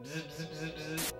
Bzz, bzz, bzz, bzz.